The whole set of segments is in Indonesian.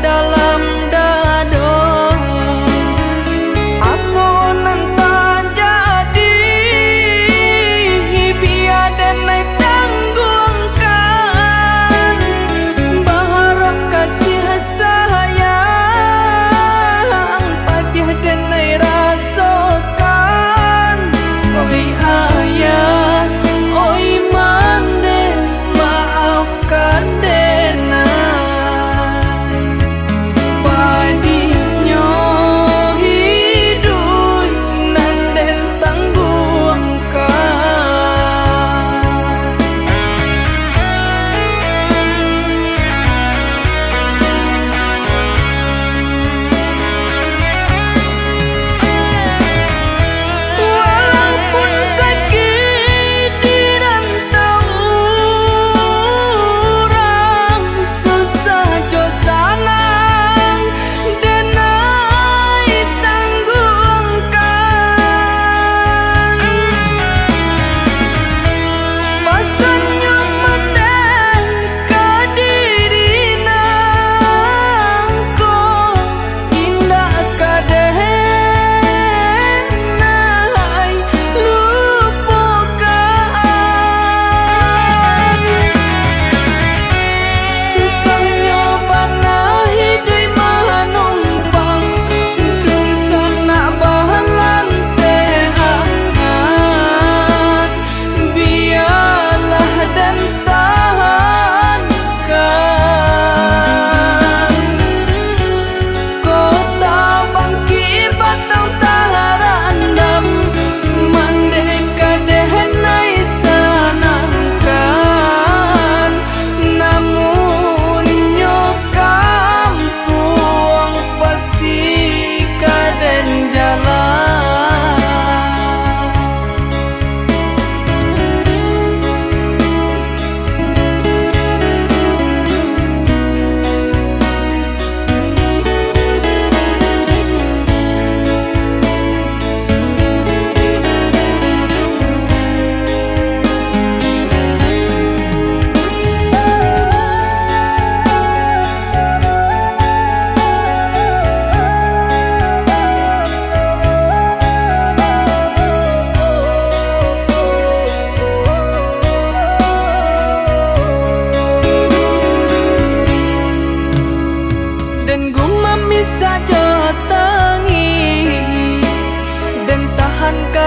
dalam dado aku nentang jadi biada naik tanggungkan baharok kasih sayang padah dan naik rasakan oi ayah oi mande maafkan deh.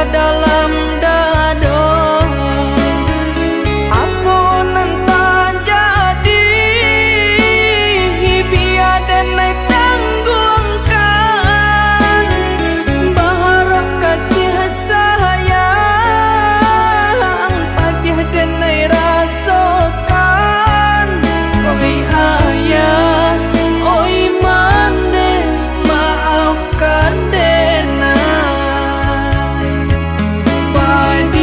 Dalam dado aku nentang jadi biada naik tanggungkan baharok kasih sayang padah dan naik rasakan oi ayah oi mande maafkan deh. Bye.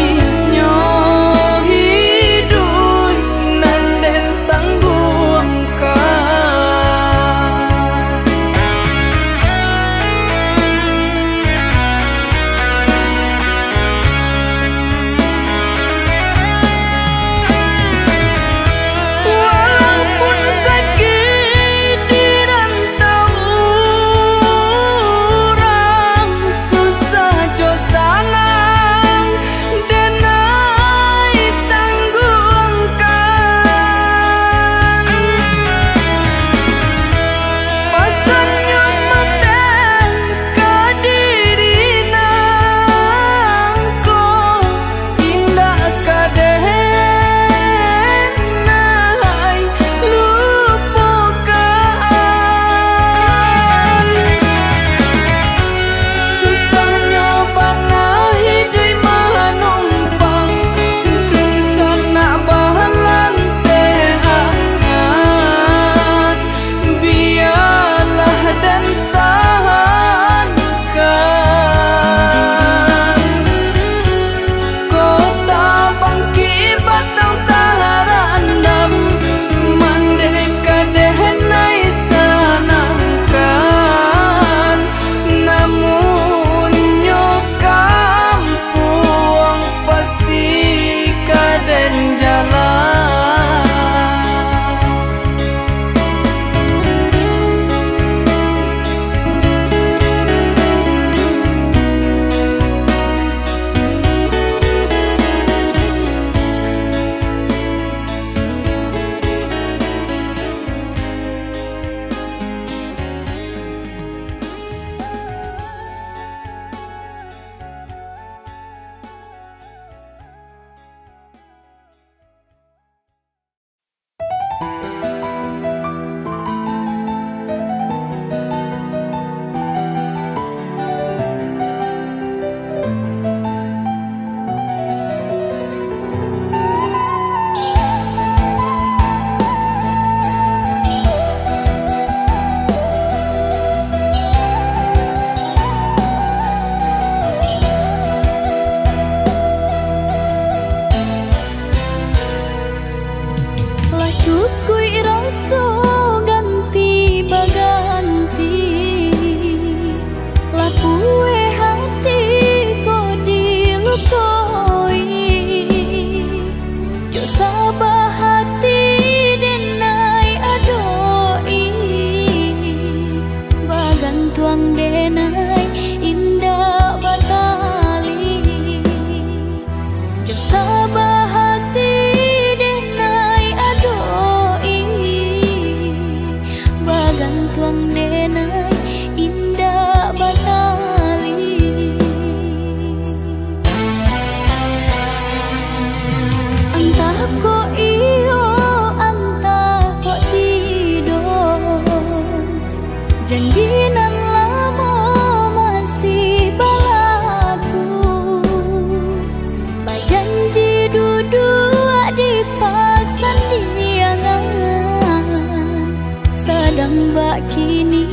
kini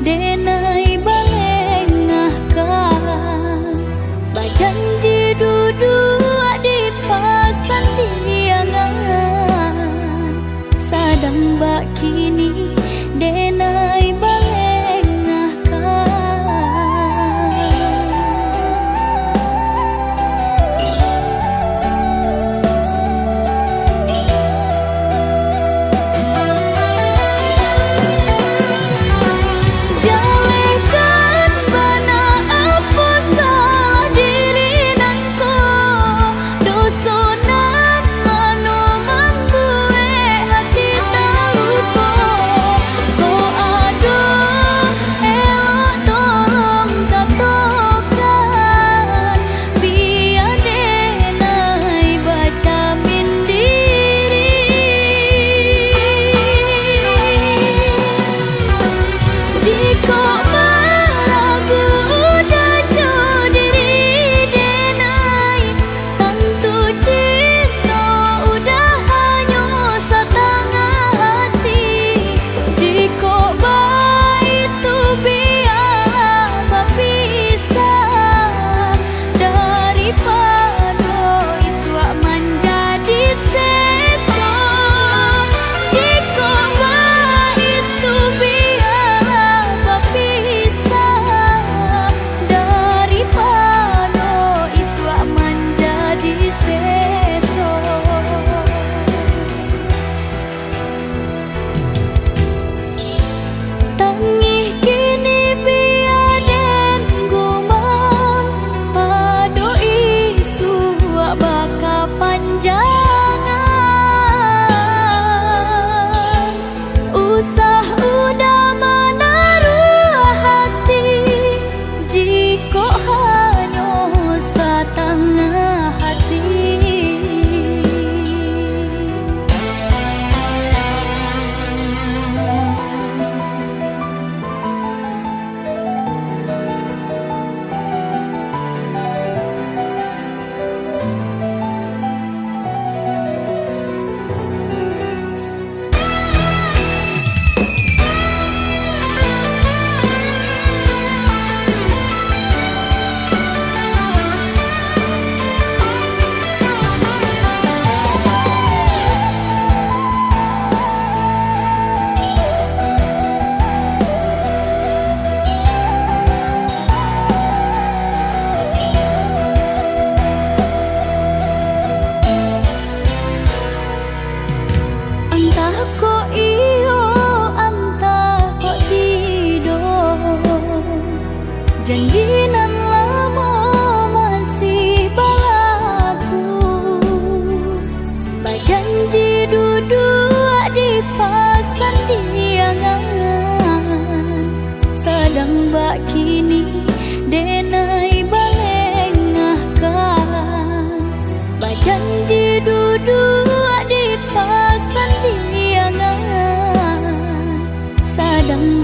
denai balengahkan bajanji duduk di pasan liangan sadang bak kini denai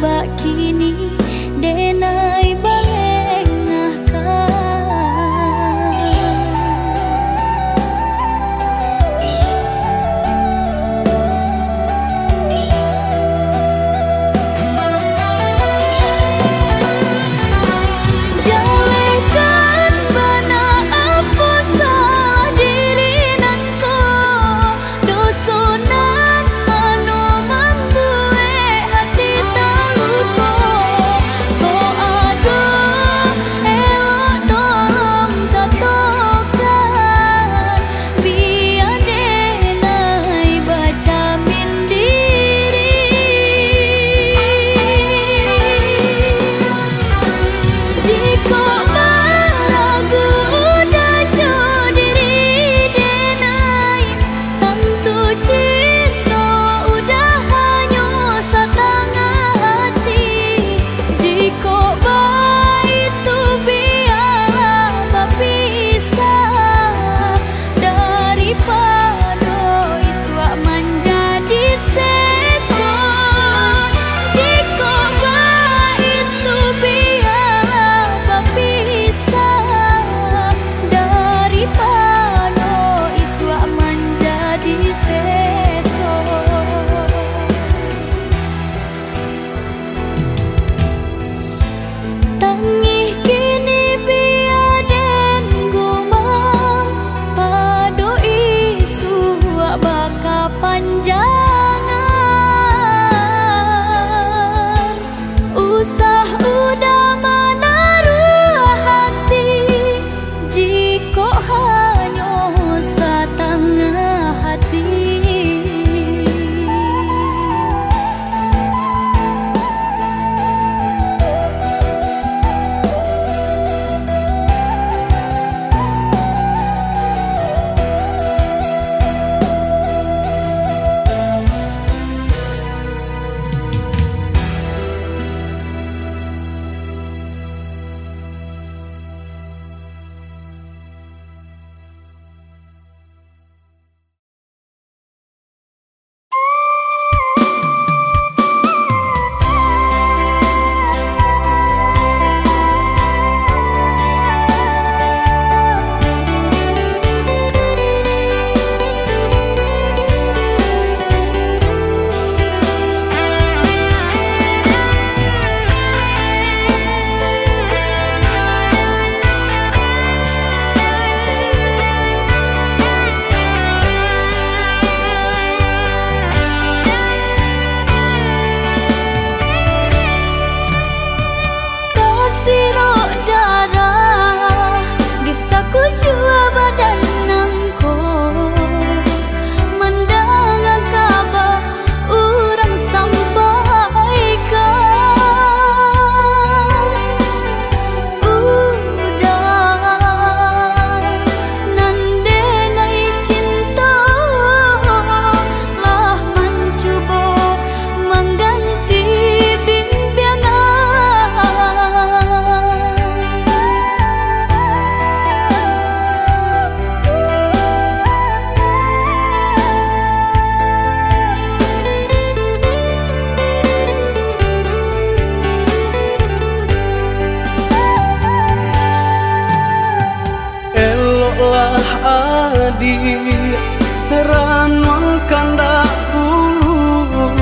Mbak kini denai baleng. jadi heran mengkandak bulu,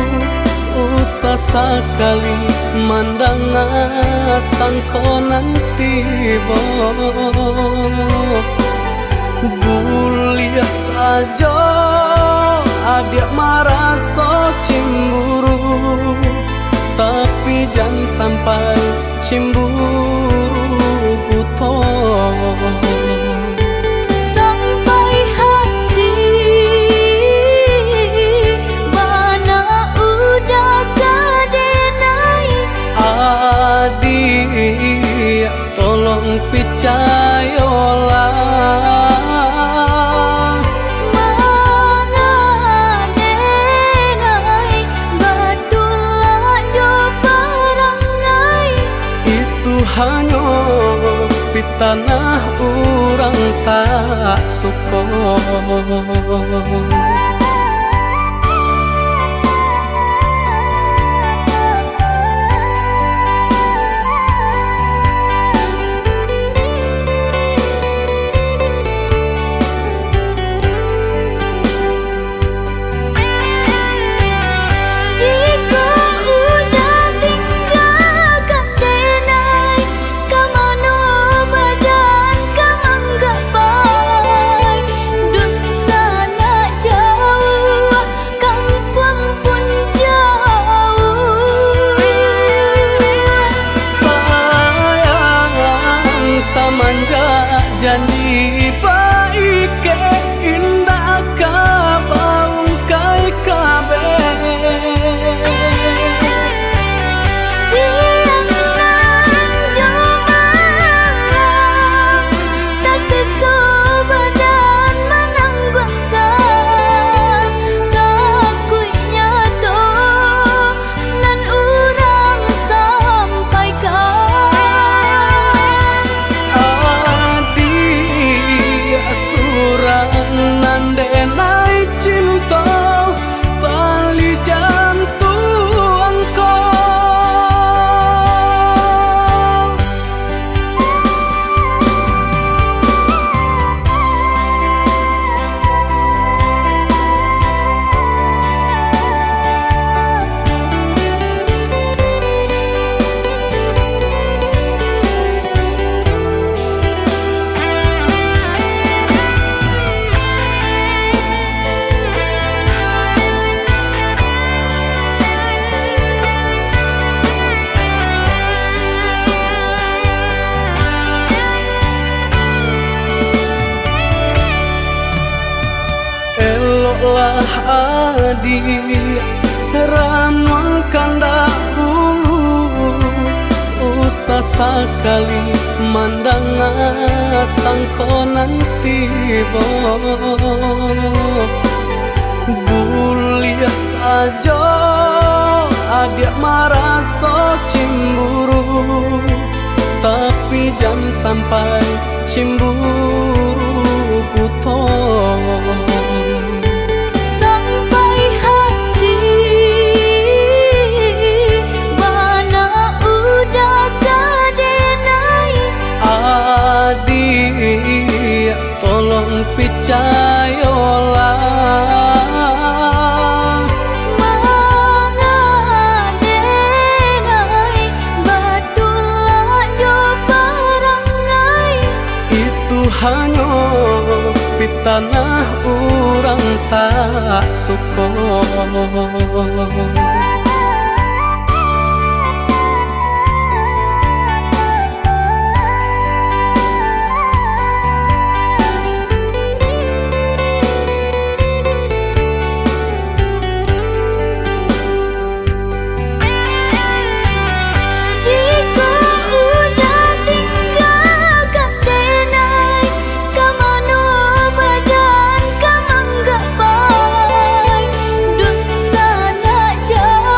usah sekali mandang asang kau nanti boh, buliah saja adik merasa cemburu, tapi jangan sampai cemburu butuh. Tolong picayolah mengenai batulah joperangai, itu hanya pitanah orang tak suka. Janji baik ke indah kabau kai kabe, siang nan coba tapi soba dan menangguhkan kakunya toh nan urang sampaikan. Nandenai cinta tali jantung kau, adik heran mengkandak bulu, usah sekali mandang asang kau nanti boh, buliah saja adik merasa cemburu, tapi jangan sampai cemburu butuh. Tolong picayolah mengenai batulah joperangai, itu hanya pitanah orang tak suka. Jauh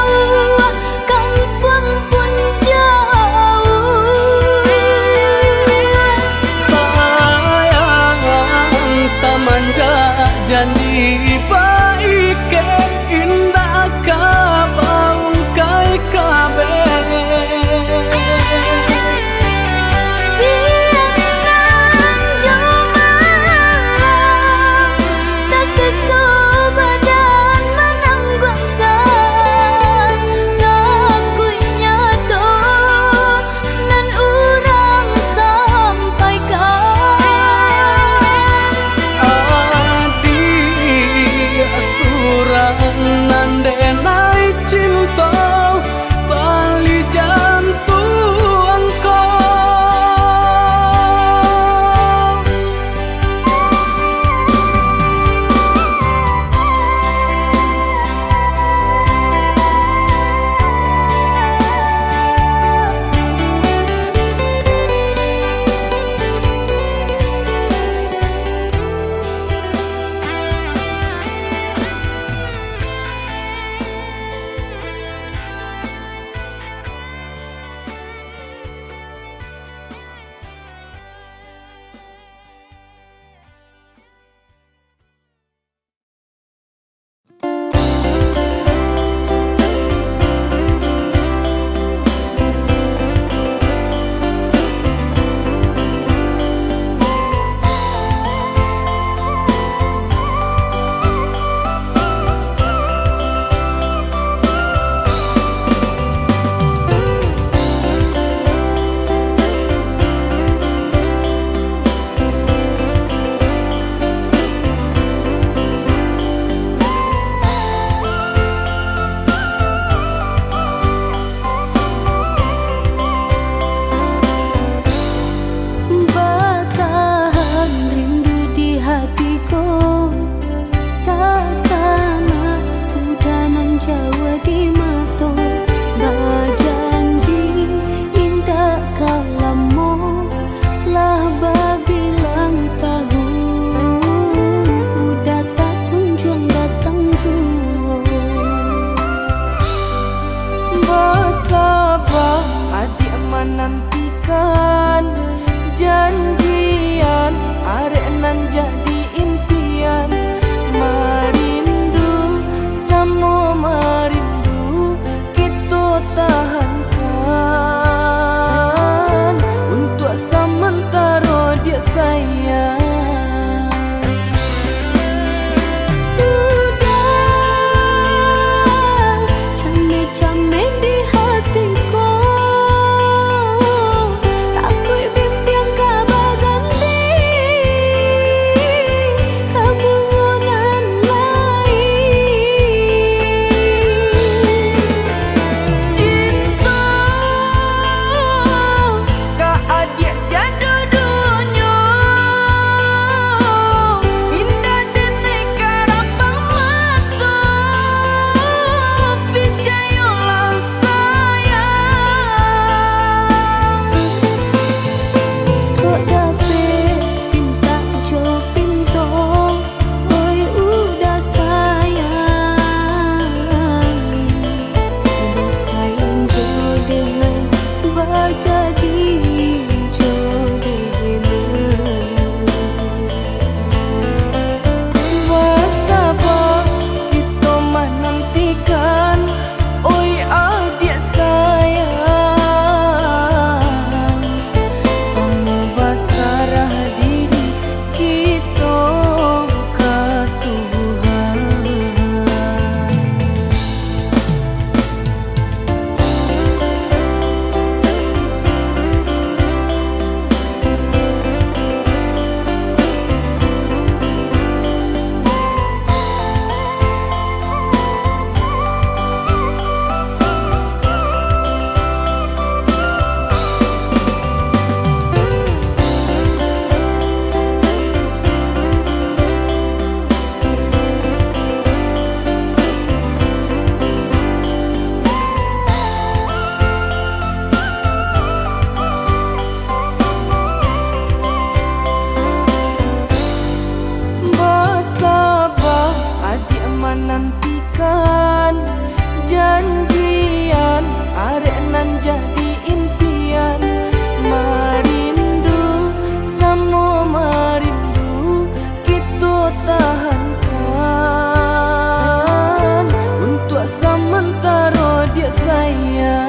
nantikan janjian, arek nan jadi impian. Marindu, samo marindu, kita tahankan untuk sementara dia sayang.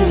Tak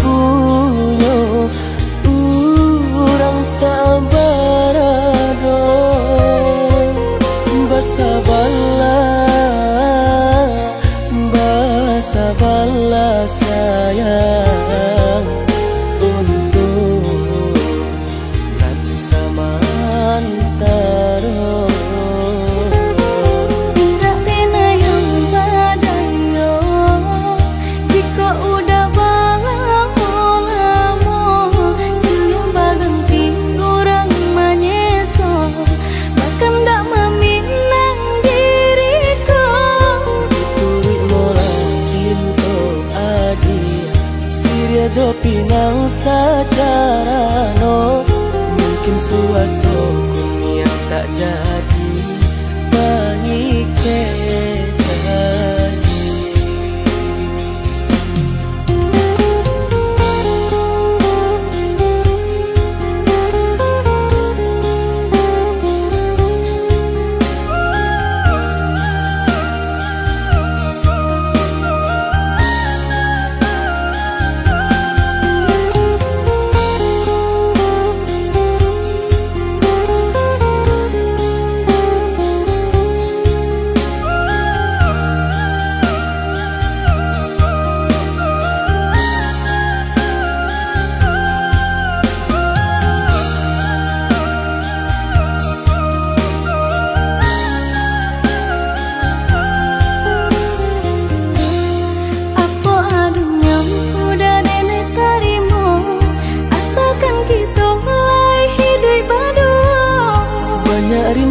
punya Sedo pinang sajarano, mungkin suasoku yang tak jadi pangiketan.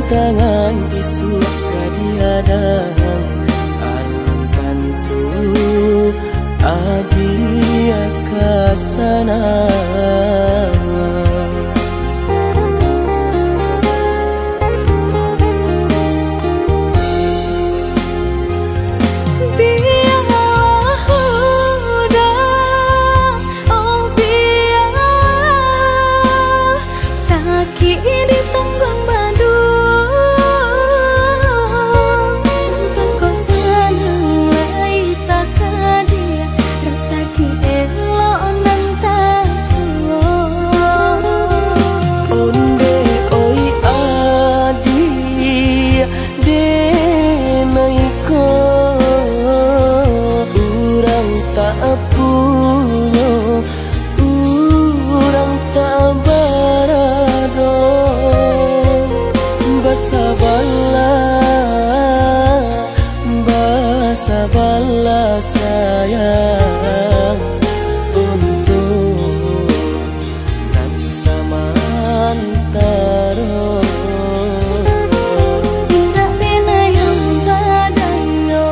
Tangan di suka dihadang alangkanku adia kasana. Sabarlah sayang untuk nanti sama antara. Tidak benar yang padanya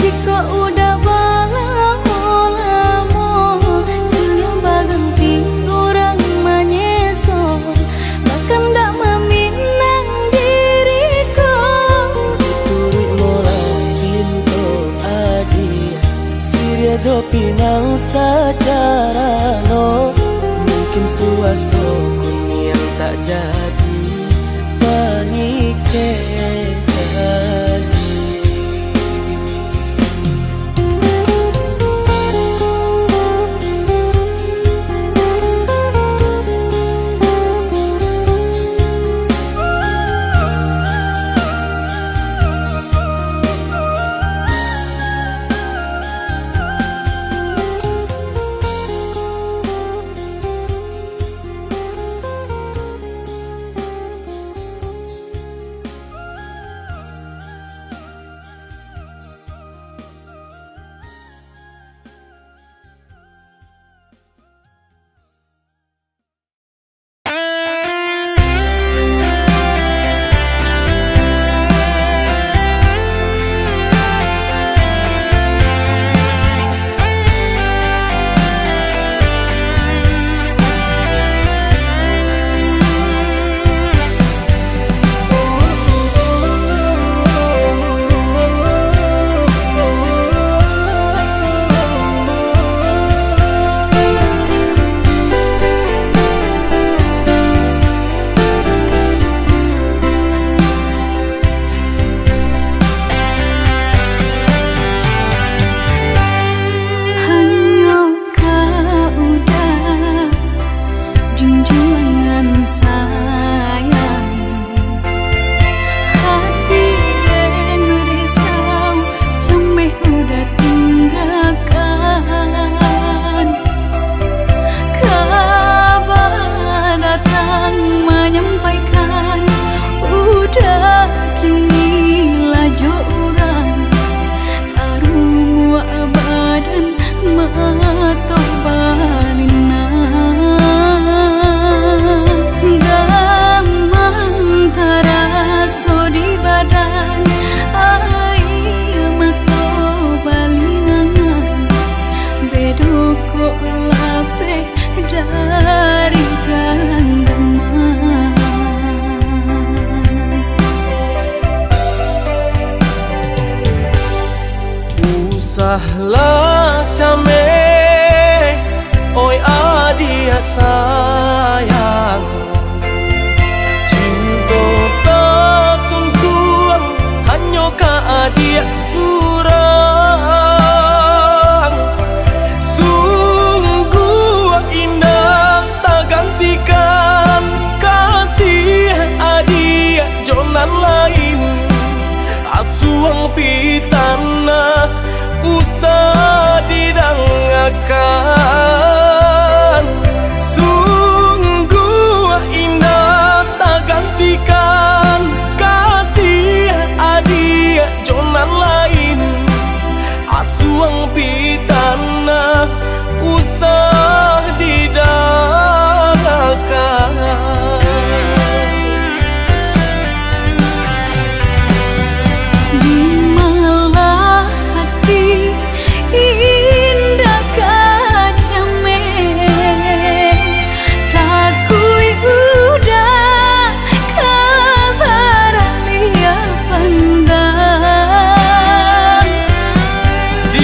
jika udah balamu-lamu sehingga berganti orang menyesal bahkan tak meminang diriku turik mulai. Sedo pinang sajarano, mungkin suasoku yang tak jadi pangiketan. Oi adia sayang, cinta takungkuang hanya ka adia surang. Sungguh indah tak gantikan kasih adia jonan lain. Asuang pitana usah didangakan. Uang pitana usah didangkan. Di malah hati indah kacamen, takui udah kabar liat pandang. Asuang pitana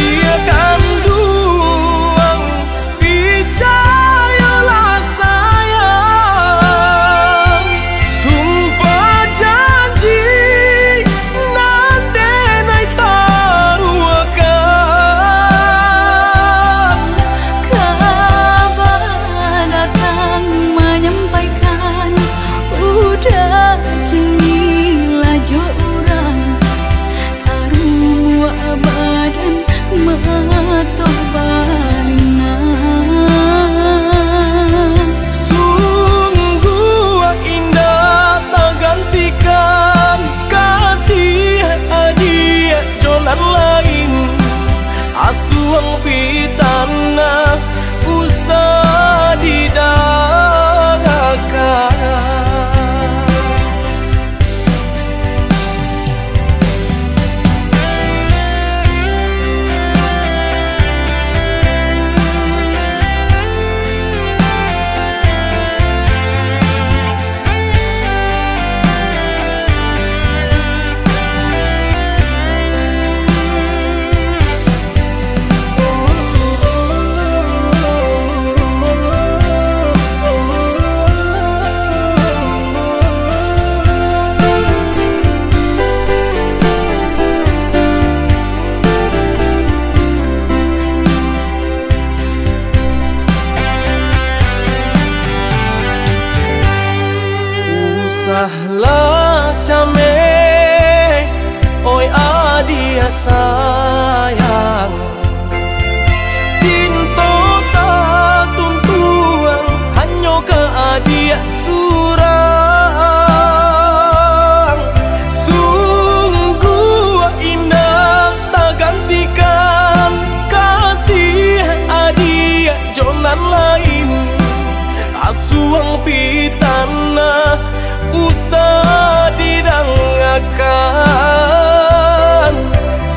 usah didangkan. Usahlah came, oi adia sayang, cinta tak tuntuang hanya ke adia surang. Sungguh indah tak gantikan kasih adia jonan lain. Asuang pitana usah didangkan.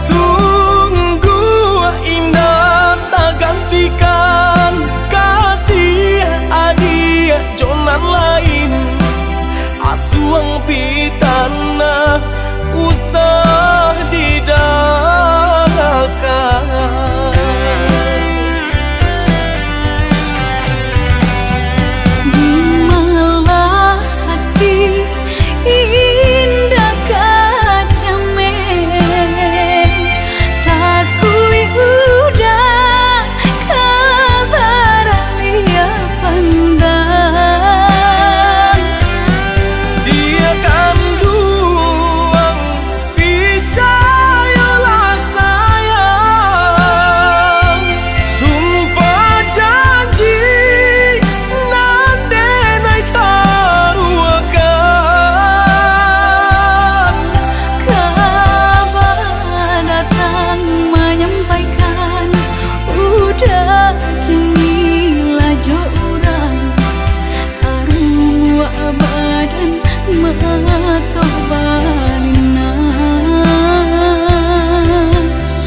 Sungguh indah tak gantikan kasih adia jonan lain. Asuang pitana usah didangkan.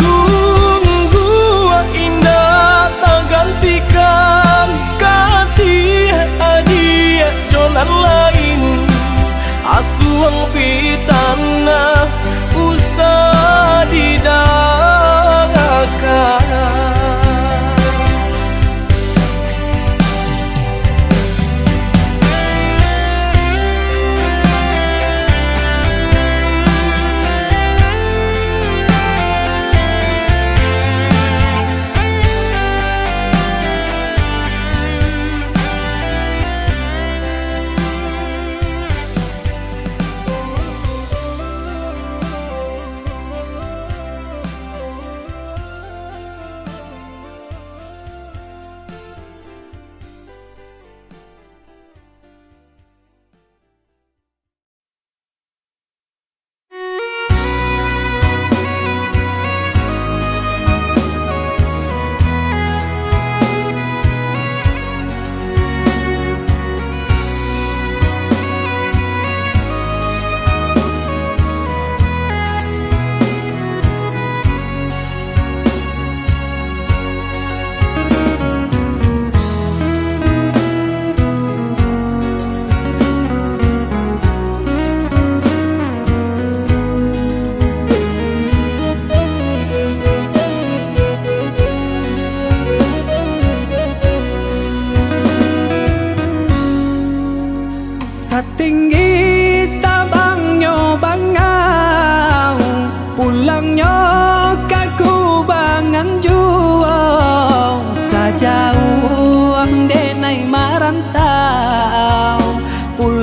Sungguh indah tak gantikan kasih adia jonan lain. Asuang pitana usah didangkan.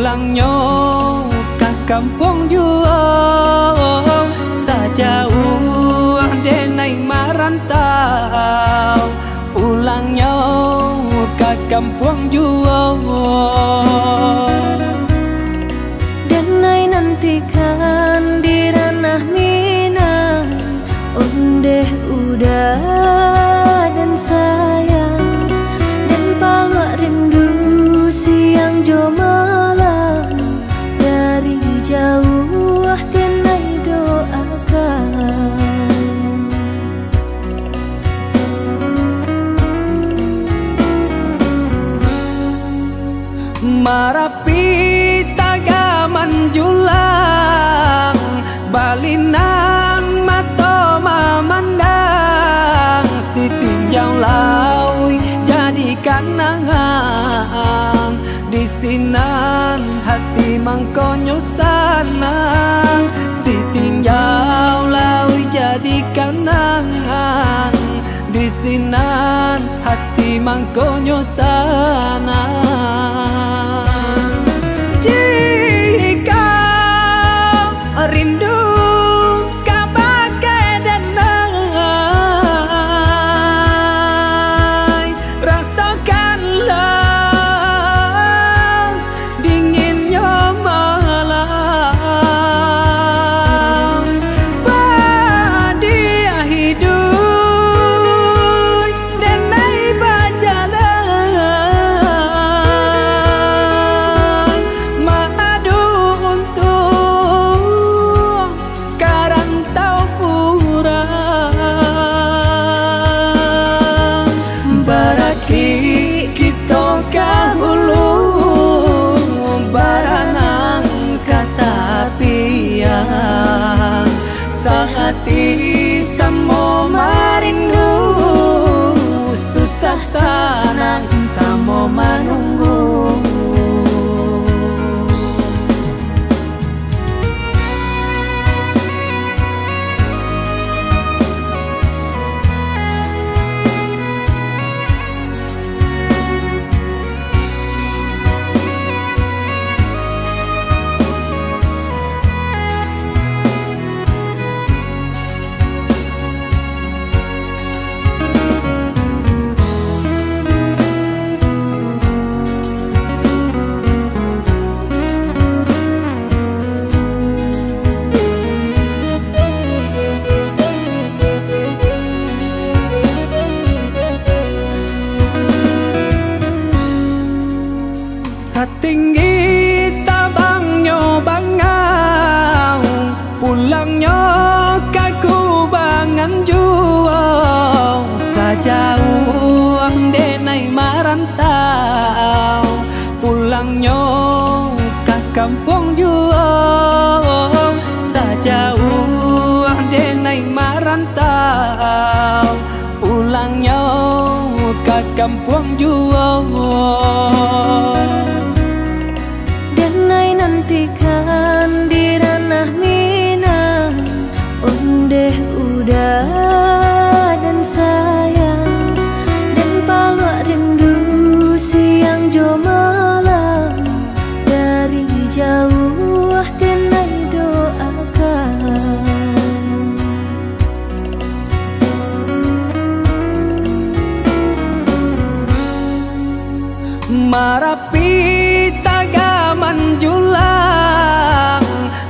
pulangnya ke kampung juang, sajauh denai marantau, pulangnya ke kampung juang. Denai nantikan di ranah Minang, ondeh udah dan sayang, dan palua rindu siang jo malam, dari jauh denai doakan. Marapi tagaman julang, balinan mato mamandang, si tinjau lawi jadi kenangan, di sinan hati mangkonyo sanang, si tinjau lawi jadi kenangan, di sinan hati mangkonyo sanang. Rindu kabagai denai, rasakanlah dinginnya malam, badia hidup denai bajalan, madu untuk sahati samo marindu, susah sanang samo manunggu. Tinggi tabangnya bangau, pulangnya kaku bangan juang, sajauh denai marantau, pulangnya ke kampung juang, sajauh denai marantau, pulangnya ke kampung juang. Nantikan di ranah Minang, ondeh udah dan sayang, dan palua rindu siang jo malam, dari jauh denai doakan. Marapi tagaman julang,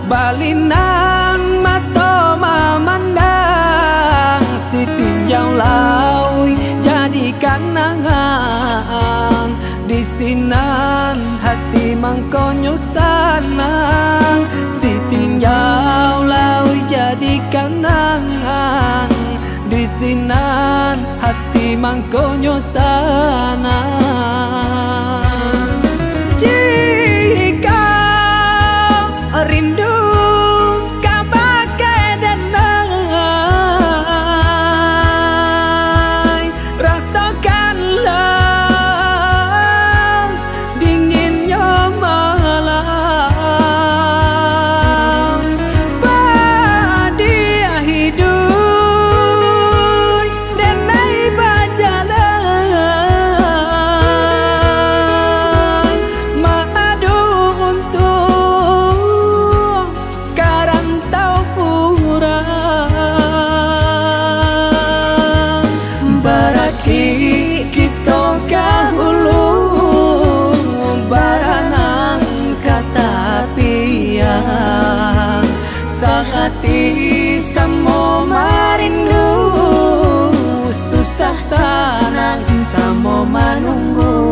balinan mato mamandang, si tinjau lawi jadi kenangan, di sinan hati mangkonyo sanang, si tinjau lawi jadi kenangan, di sinan hati mangkonyo sanang. Rindu kabagai denai, rasakanlah dinginnya malam, badia hidup denai bajalan, mo manunggo.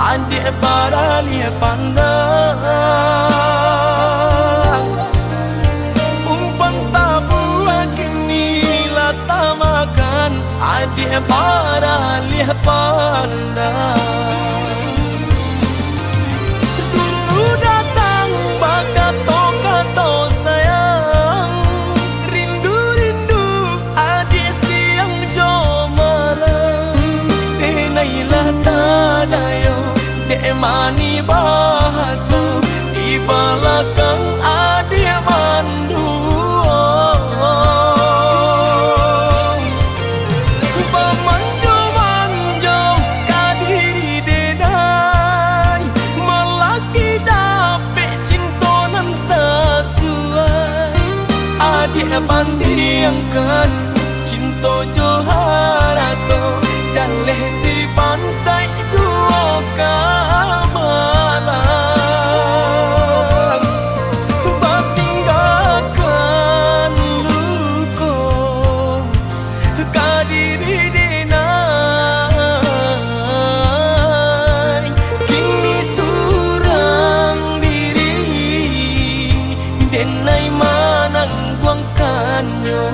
adik baralnya pandang umpang tabuah kini lata makan adik baralnya pandang. Dulu datang bakat kato sayang rindu adik siang jomara denailah tadayo demani bahasu di belakang adik mandu pemanjo-manjo kadiri dedai melaki dapet cintonan sesuai adik pandiangkan cinto joharato jaleh si pansai juoka nay manang quang can nhau.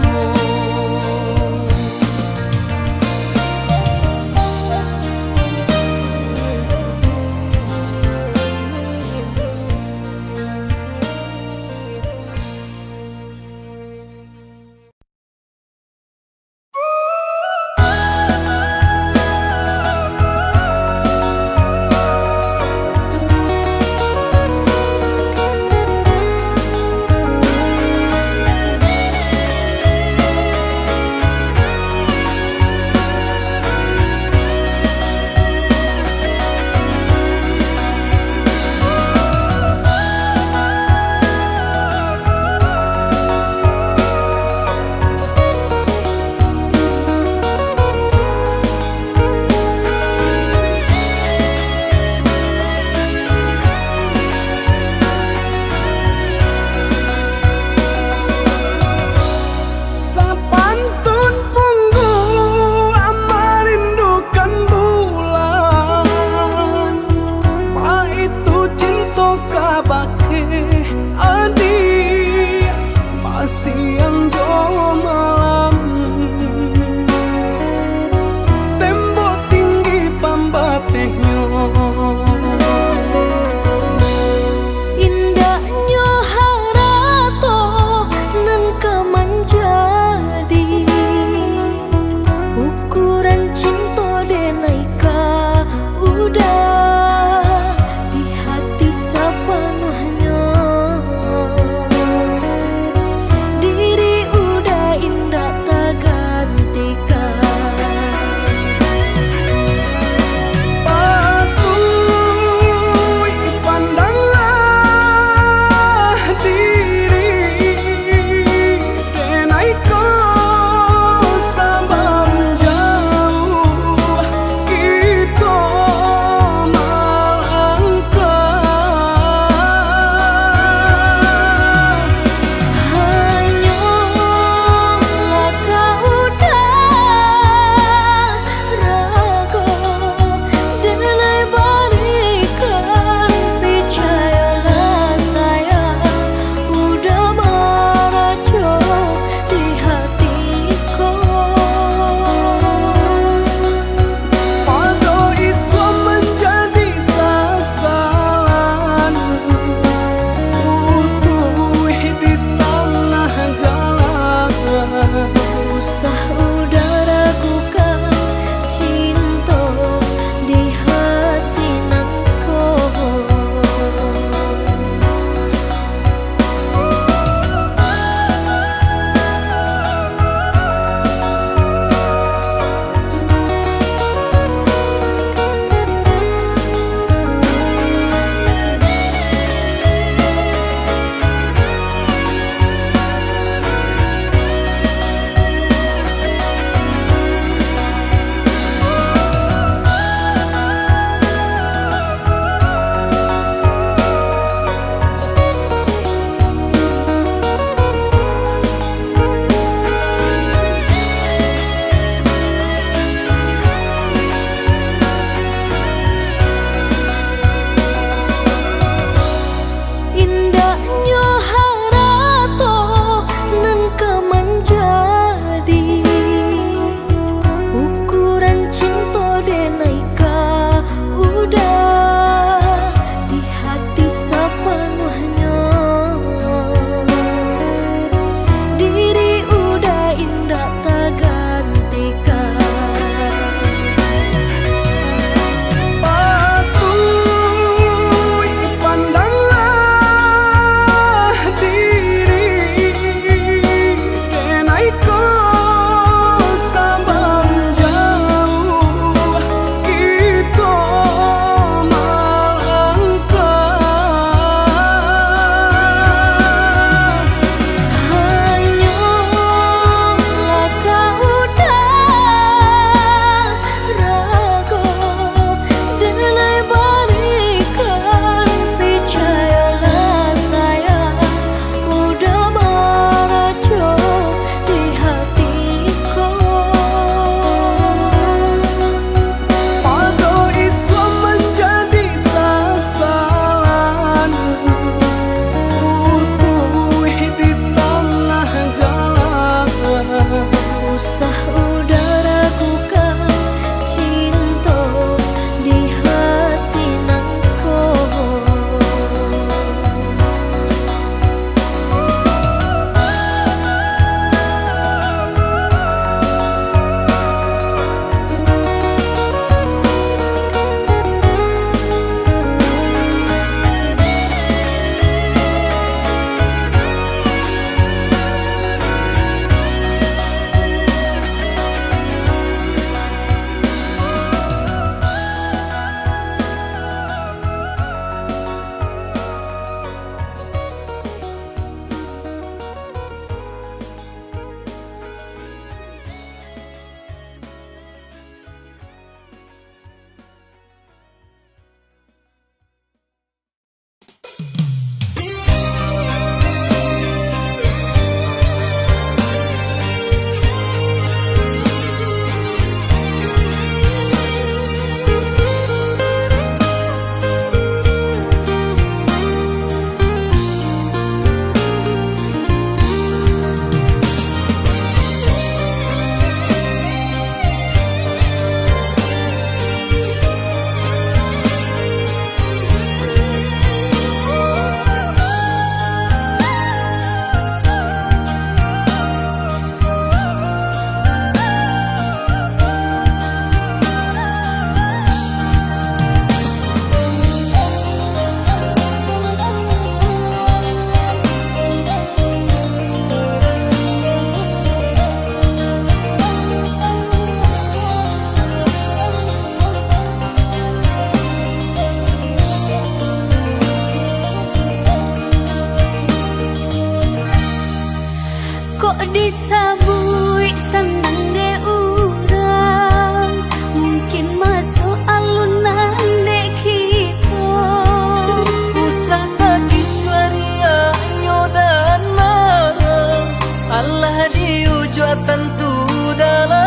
tentu dalamnya.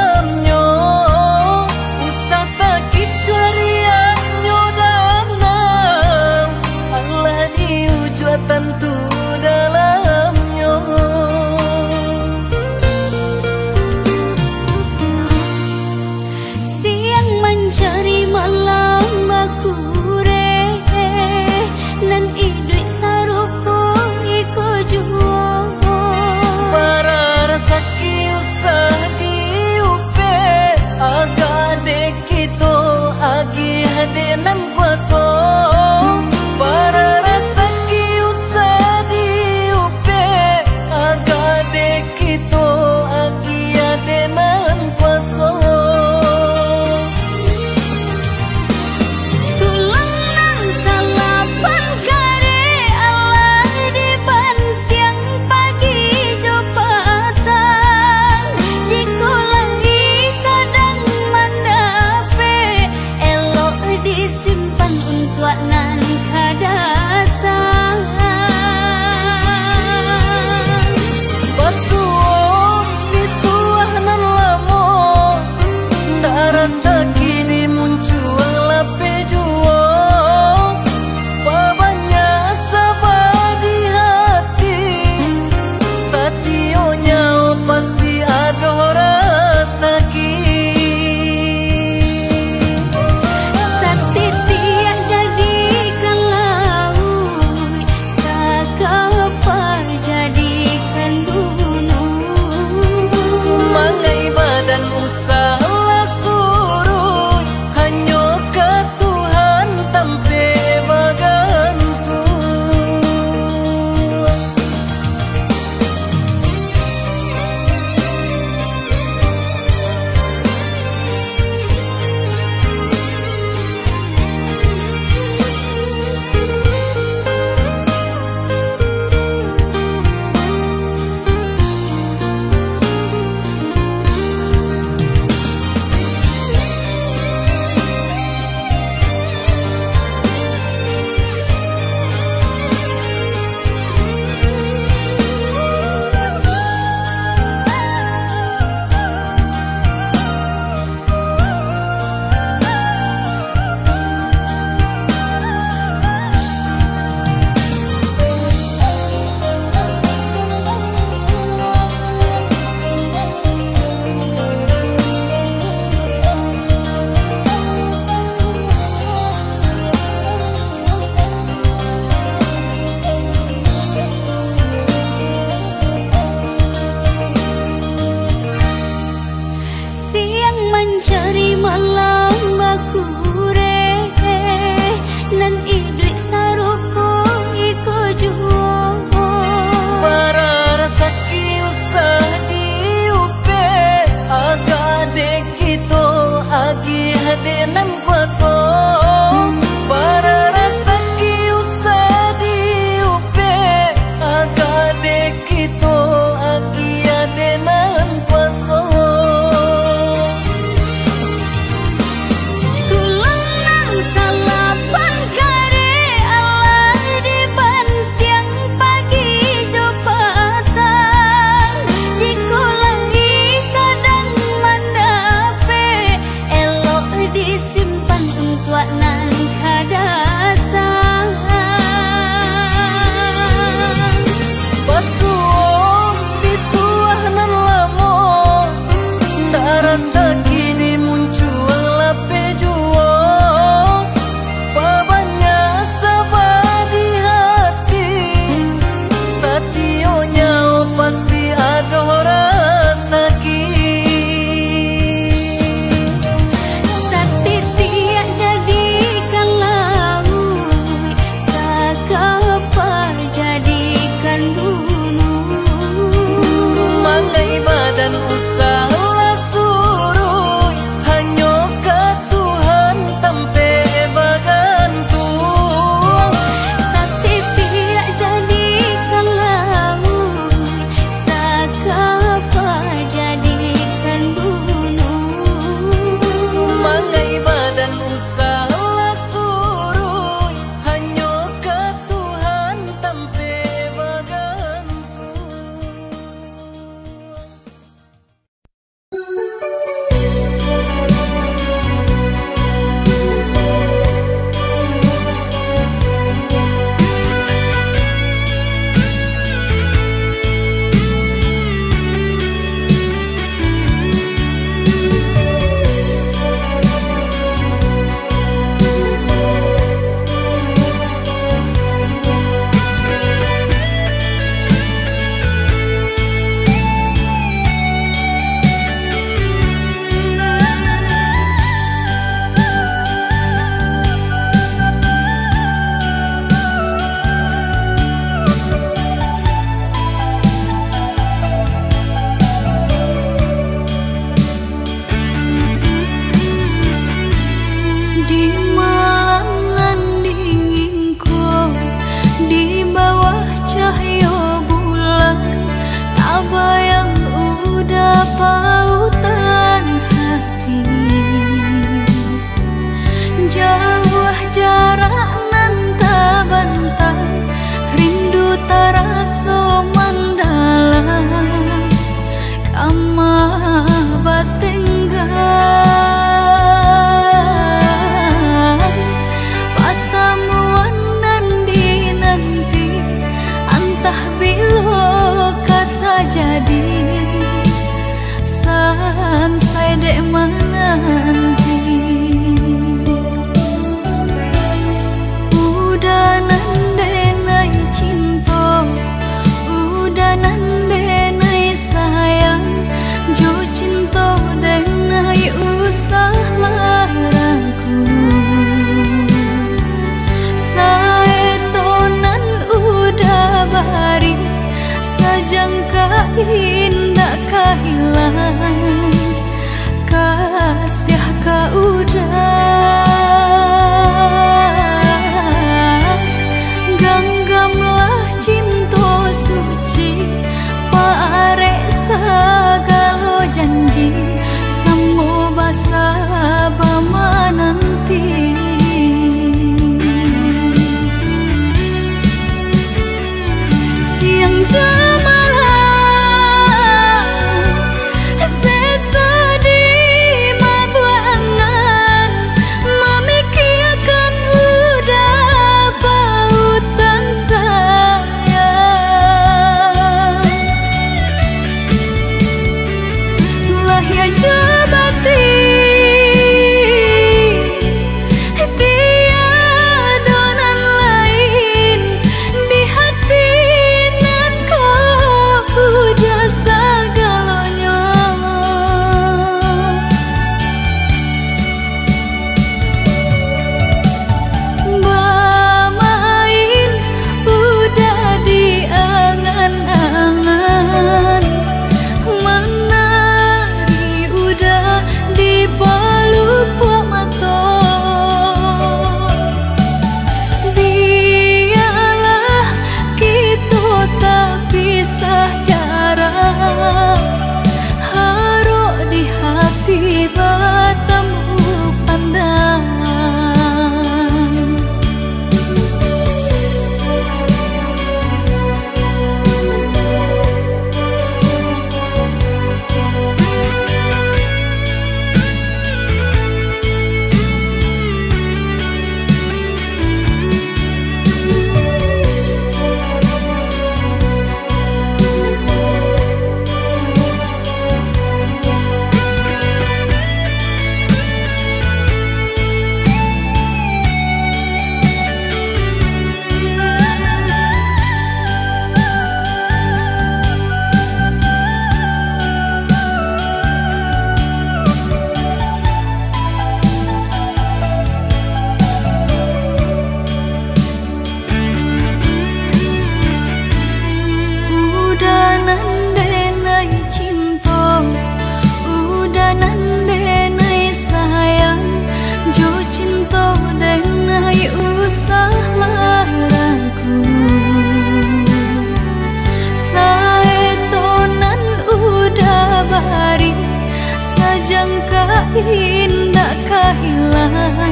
indakkah hilang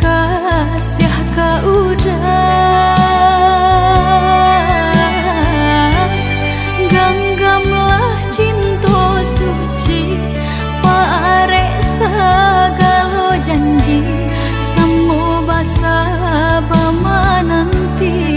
kasih kau dah? Genggamlah cinta suci, parek segala janji, semua basa nanti.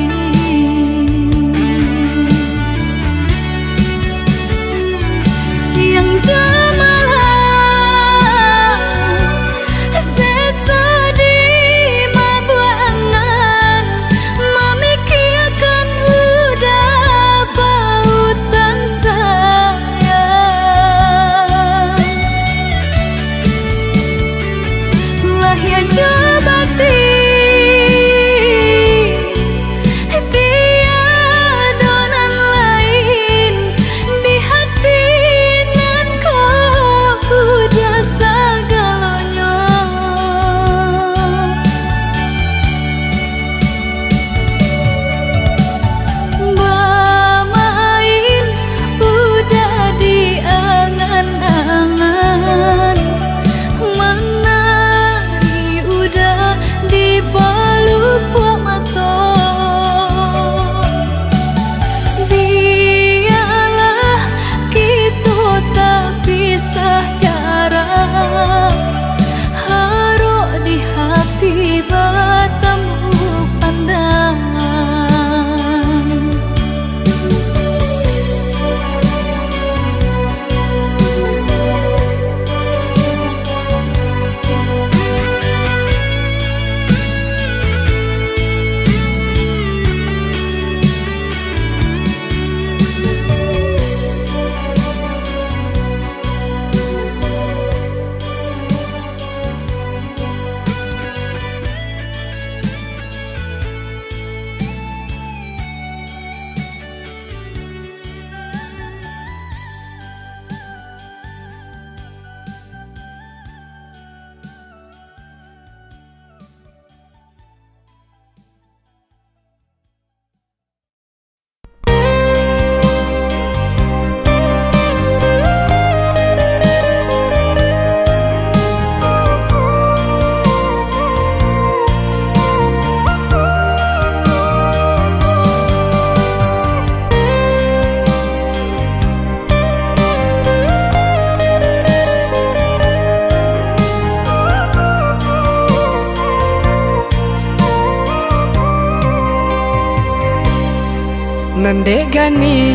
Gani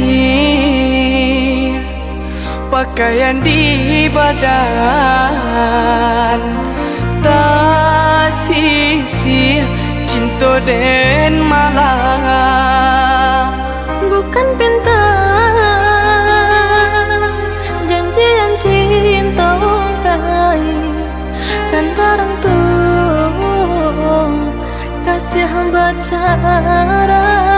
pakaian di badan tak sisih cinta dan malah bukan pintar janji yang cinta kai kan barang tuh kasih hamba cara.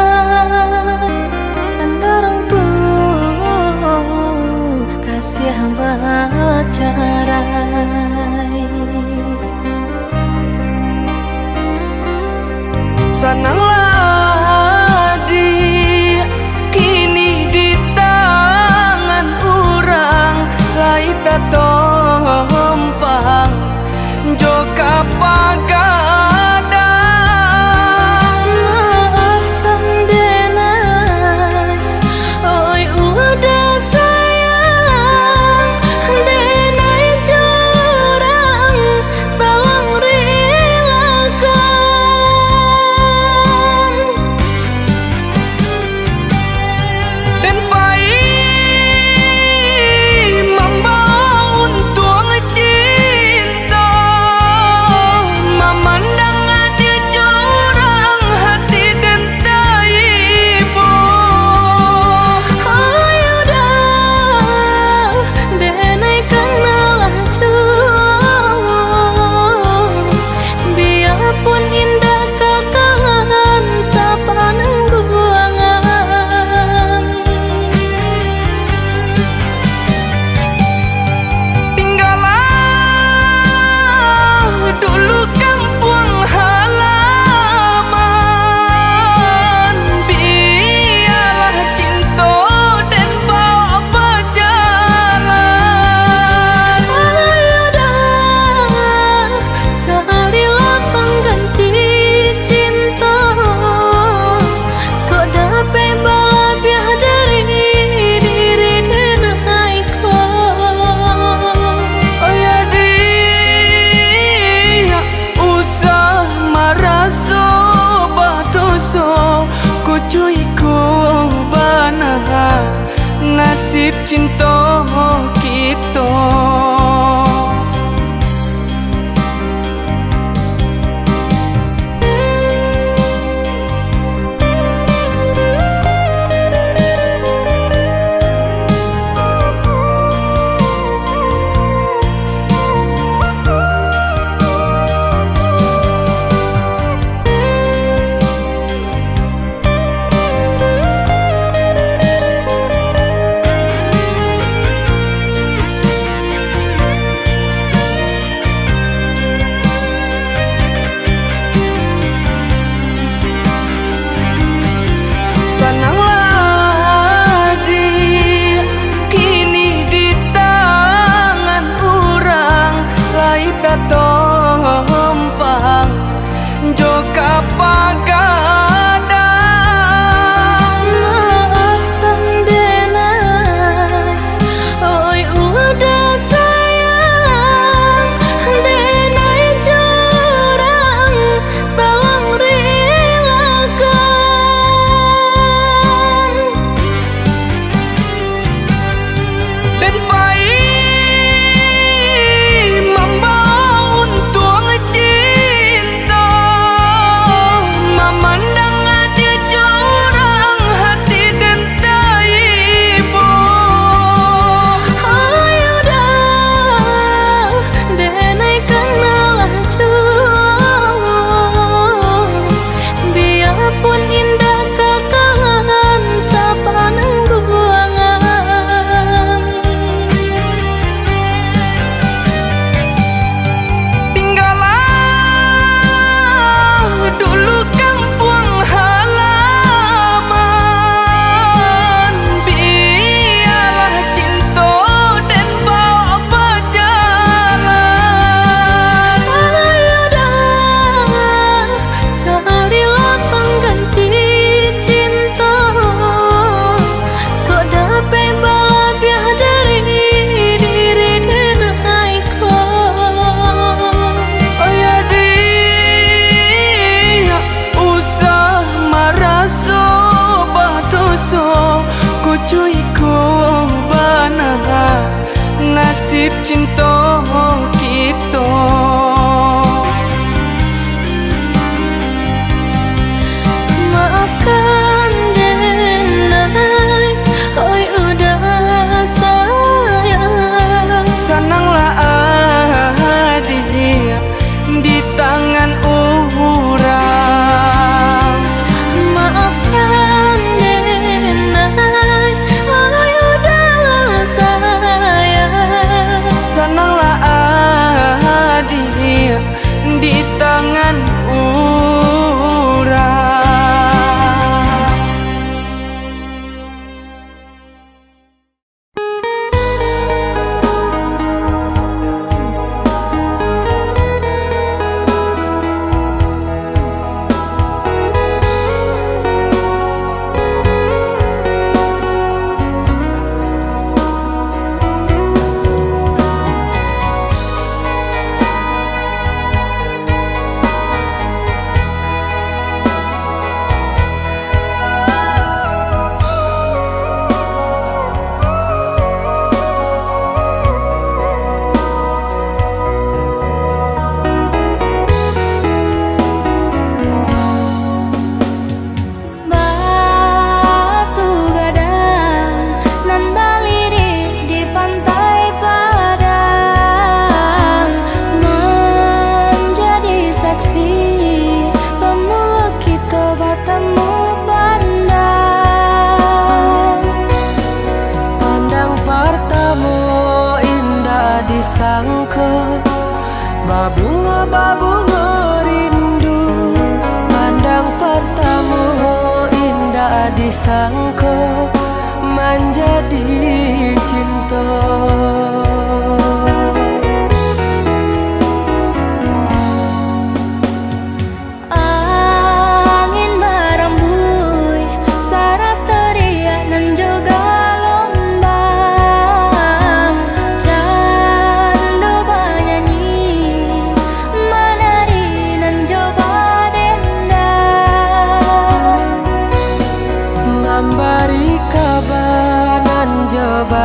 Hamba carai sananglah adik kini di tangan orang lain tak tompang joka pagar. cuiku benar nasib cinta kita.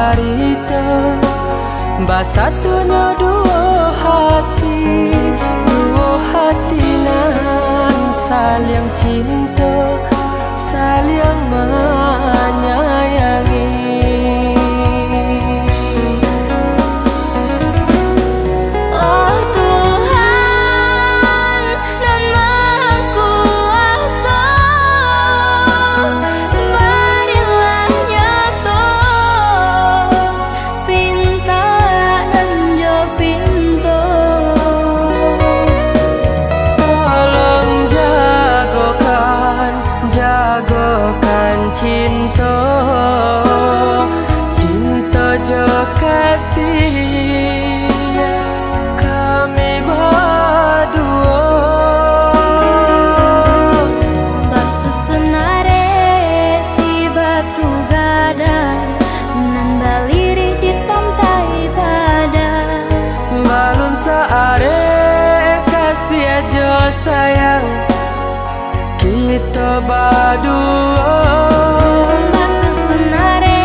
harita basa tuna dua hati nan saling cinta saling menyayangi. Sayang kita berdua masa senare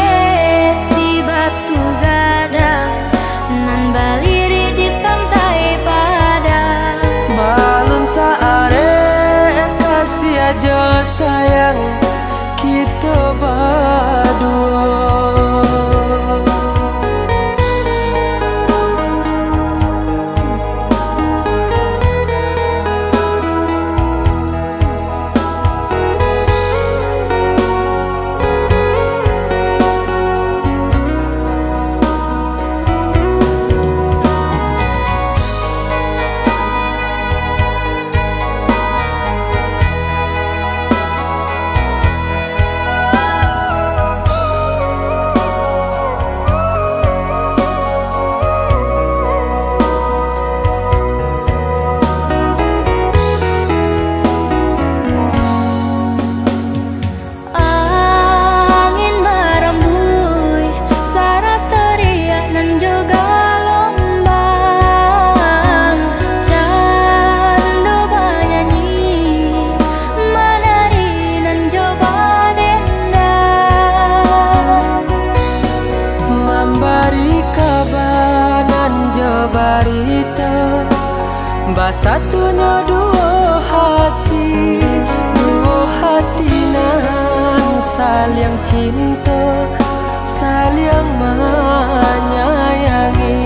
si batu gada nan baliri di pantai Padang balun saare kasih aja sayang kita berdua. Basatuna dua hati nan saling cinta, saling menyayangi.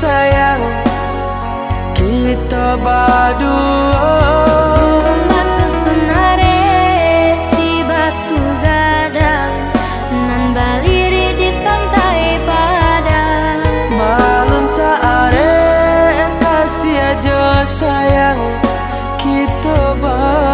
Sayang kita berdua masa senare si batu gada nan baliri di pantai Padang balun saare kasih aja sayang kita berdua.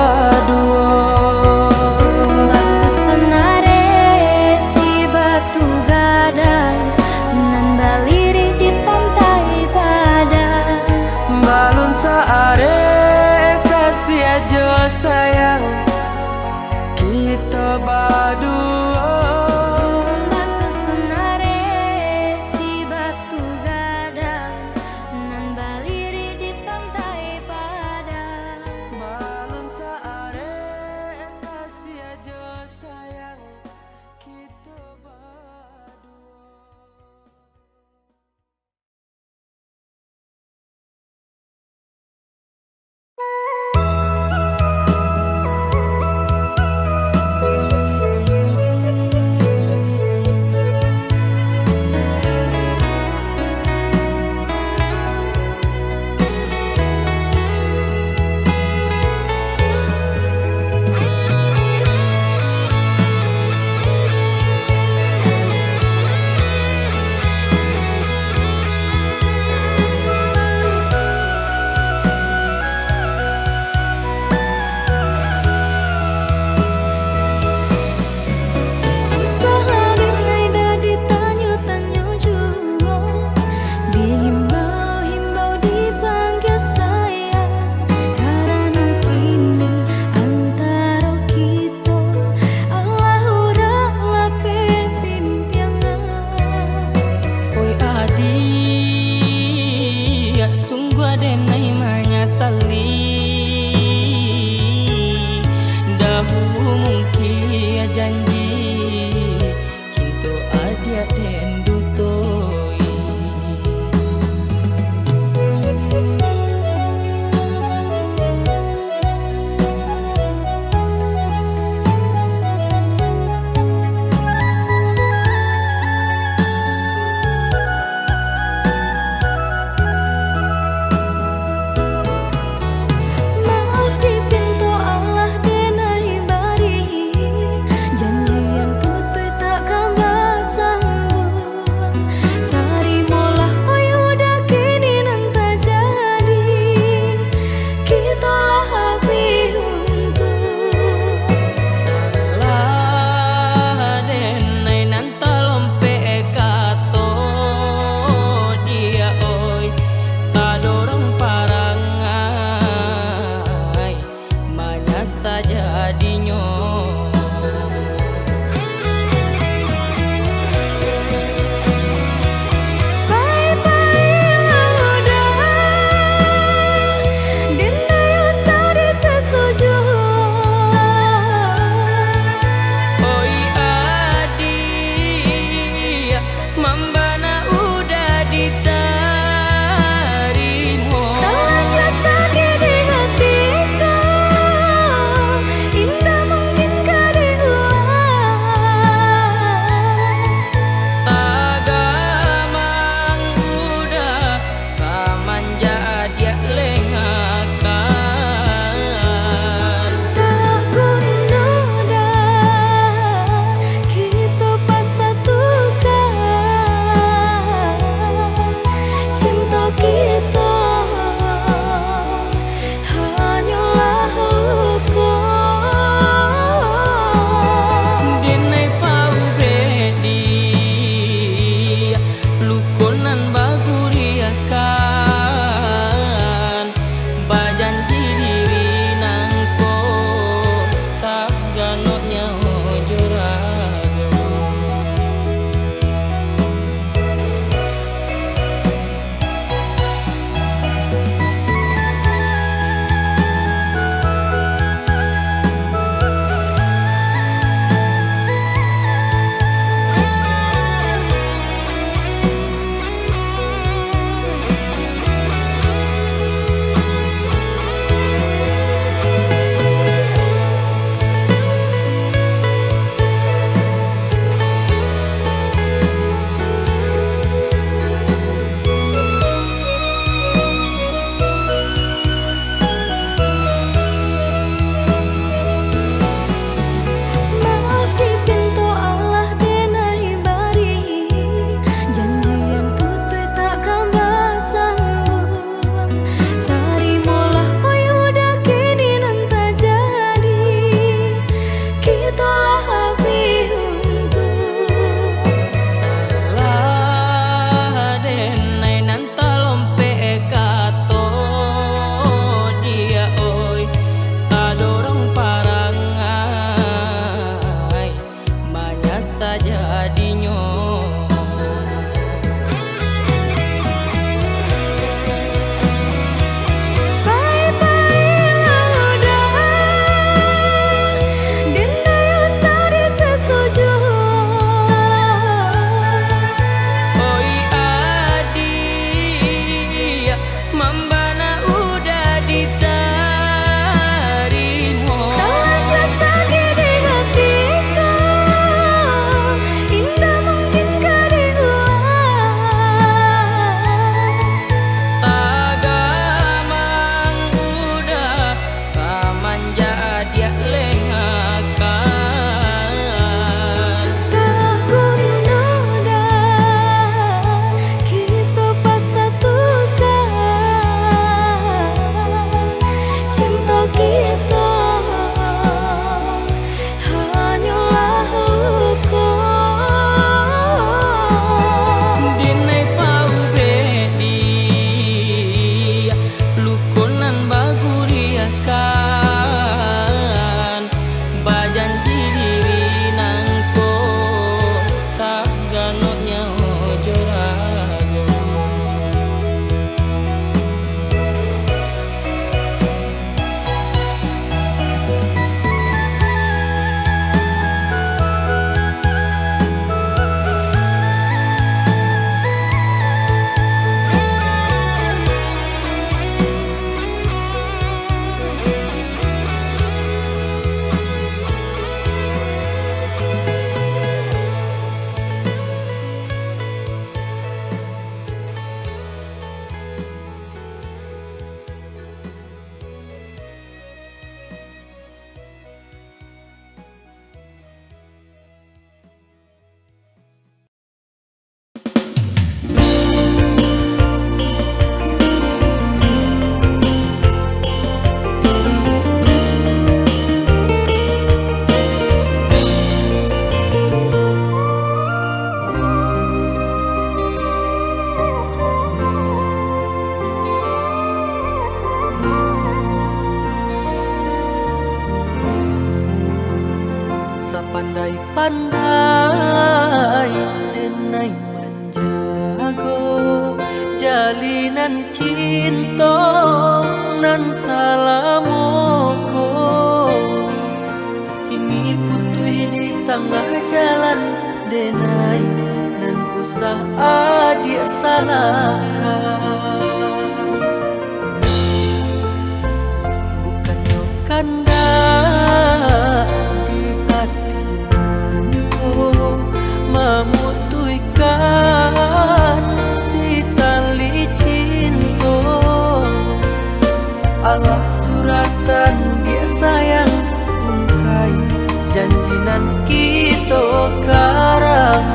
sesali. Dahulu mungkin janji cinta adia dendu toi. pandai-pandai denai menjago jalinan cinta nan salamoko kini putui di tengah jalan denai nan usaha dia salahkan bukannya kandang di hati nanko memutuikan si tali cinta Allah suratan dia sayang ungkai janjinan kita karang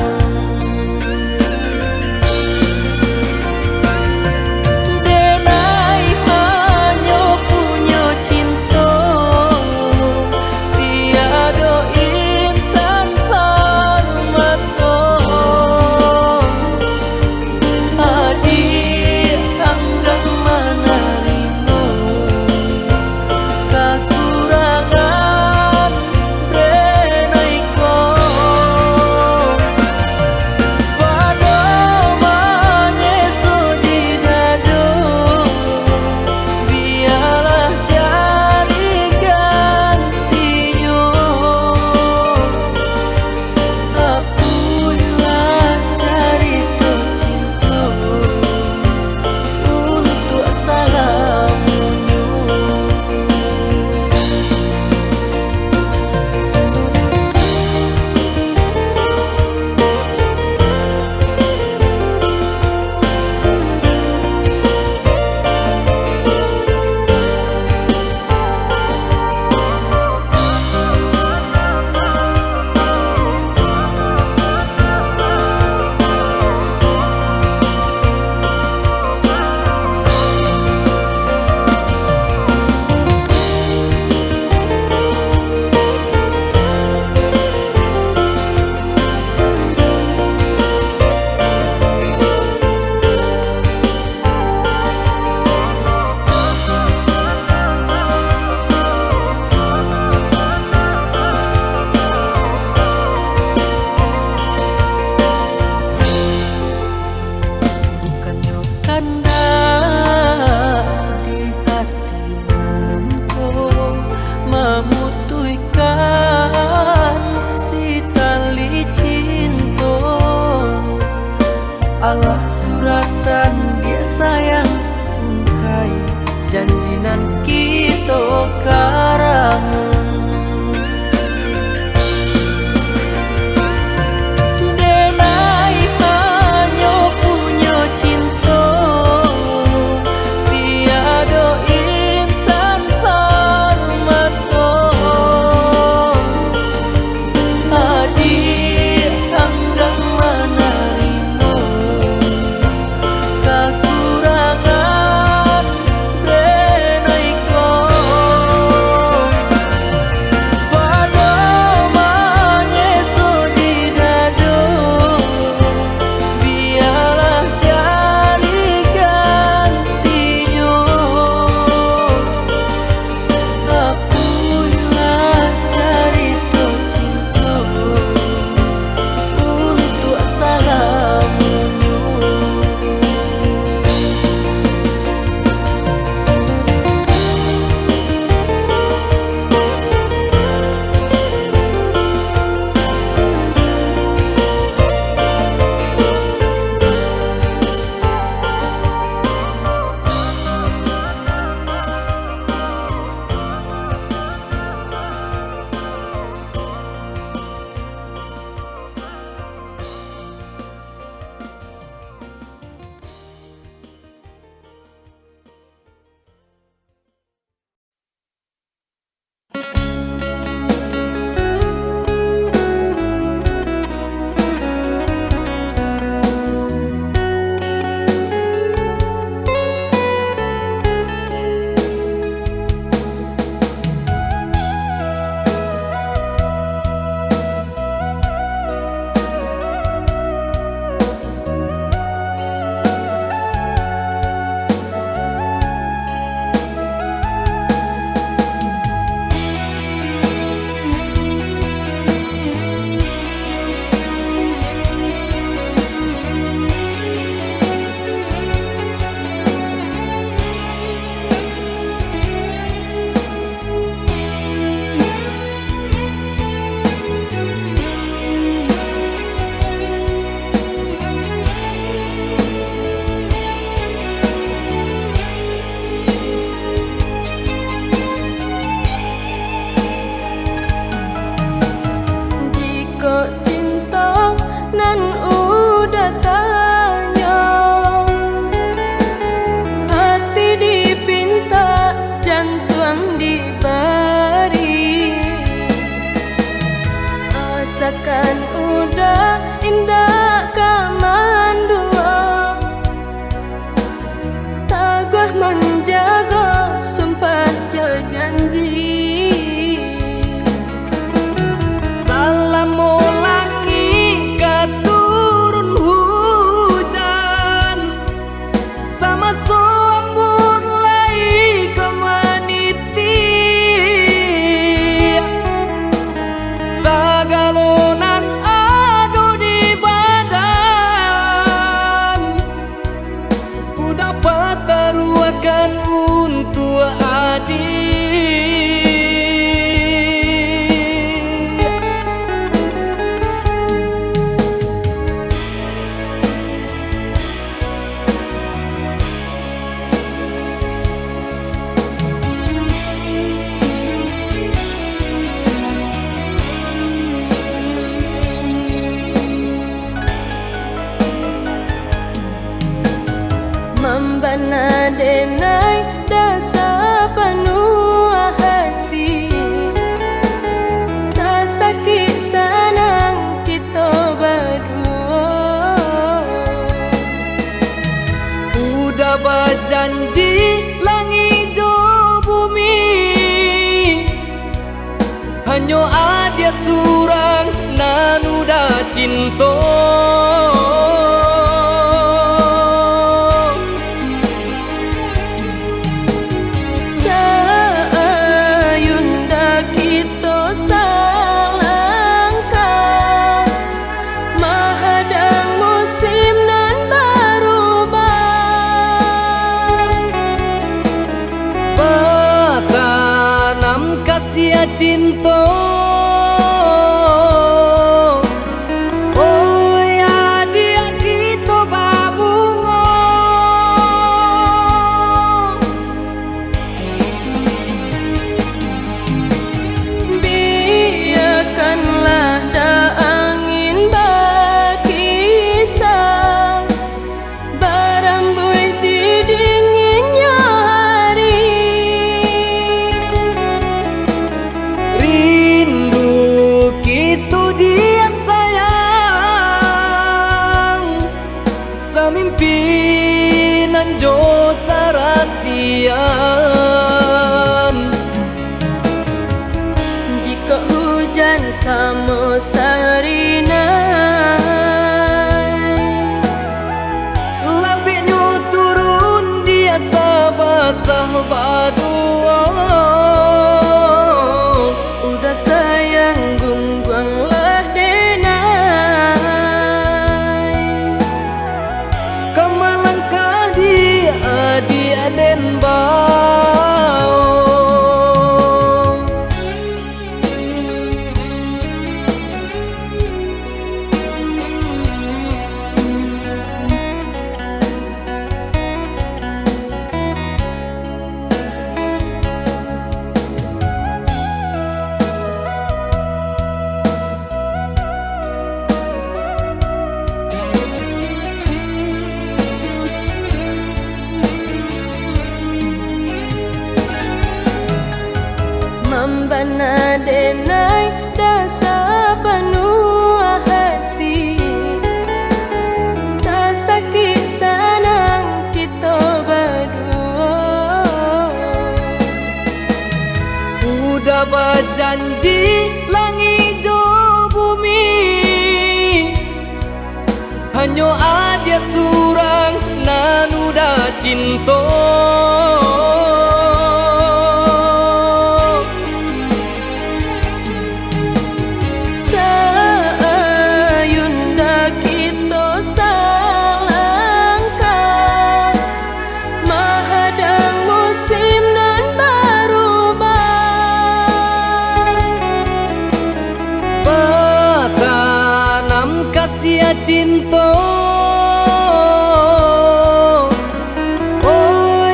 cinta, oh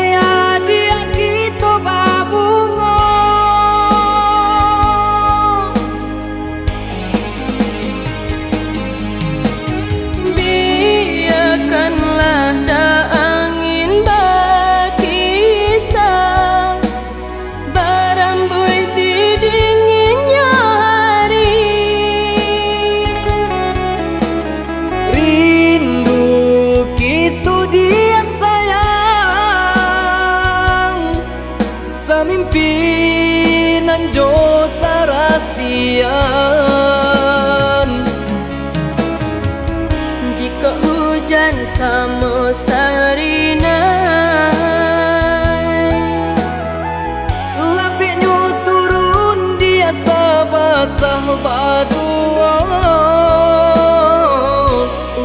ya pinanjo sarasian jika hujan samo sarina labinyo turun dia sabasah baduo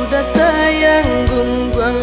udah sayang gumbuang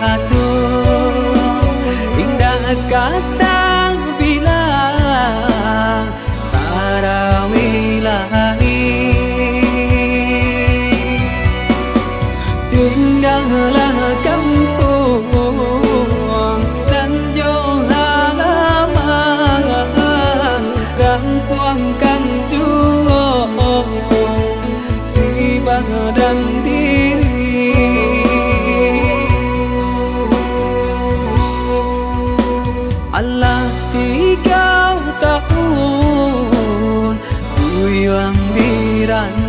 satu. Indah kata bilang tarawih lagi. Pindahlah kampung dan jauh halaman, rampungkan tuh si badan diri. Allah 3 tahun ku yang biran.